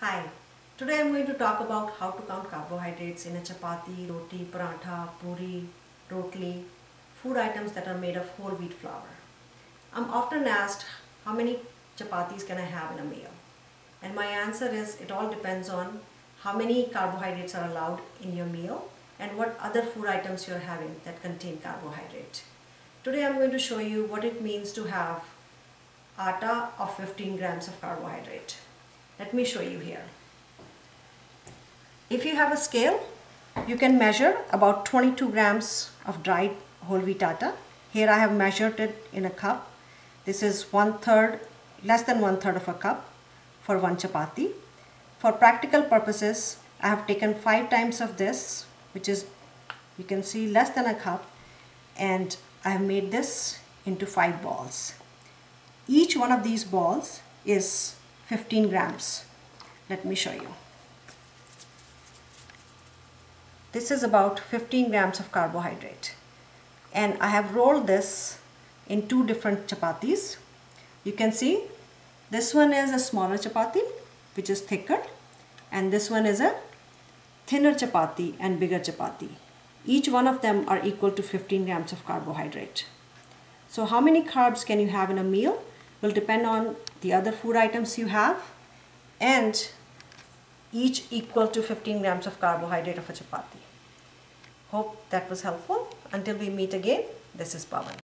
Hi, today I am going to talk about how to count carbohydrates in a chapati, roti, paratha, puri, rotli, food items that are made of whole wheat flour. I am often asked how many chapatis can I have in a meal, and my answer is it all depends on how many carbohydrates are allowed in your meal and what other food items you are having that contain carbohydrate. Today I am going to show you what it means to have atta of 15 grams of carbohydrate. Let me show you here. If you have a scale, you can measure about 22 grams of dried whole wheat atta. Here I have measured it in a cup. This is less than one third of a cup for one chapati. For practical purposes, I have taken 5 times of this, which is, you can see, less than a cup, and I have made this into 5 balls. Each one of these balls is 15 grams. Let me show you. This is about 15 grams of carbohydrate, and I have rolled this in 2 different chapatis. You can see this one is a smaller chapati, which is thicker, and this one is a thinner chapati and bigger chapati. Each one of them are equal to 15 grams of carbohydrate. So how many carbs can you have in a meal will depend on the other food items you have, and each equal to 15 grams of carbohydrate of a chapati. Hope that was helpful. Until we meet again, this is Pavan.